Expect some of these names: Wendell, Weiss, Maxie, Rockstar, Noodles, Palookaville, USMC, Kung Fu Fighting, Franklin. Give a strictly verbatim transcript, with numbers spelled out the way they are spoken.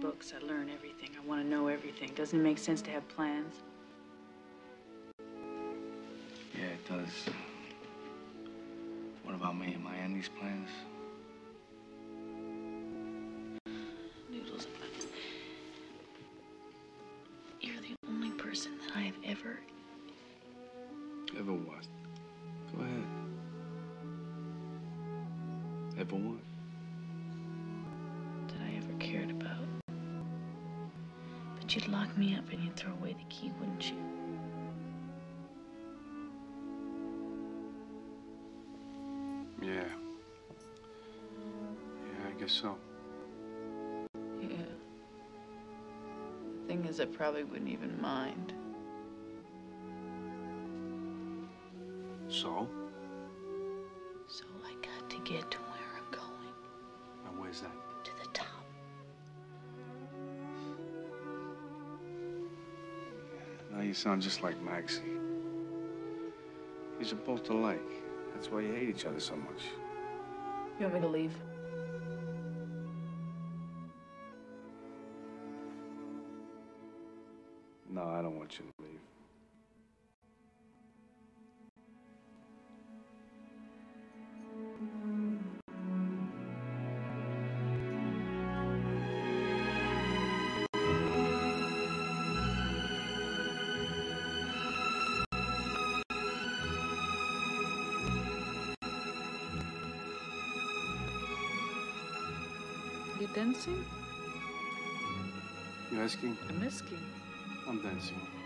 read books. I learn everything. I want to know everything. Doesn't it make sense to have plans? Yeah, it does. What about me? Am I in these plans? Noodles, you're the only person that I have ever... Ever what? Go ahead. Ever what? That I ever cared about. But you'd lock me up and you'd throw away the key, wouldn't you? Yeah. Yeah, I guess so. Yeah. The thing is, I probably wouldn't even mind. So? So I got to get to where I'm going. And where's that? To the top. Yeah, now you sound just like Maxie. You're both alike. That's why you hate each other so much. You want me to leave? No, I don't want you to leave. You dancing? You asking? I'm asking. I'm dancing.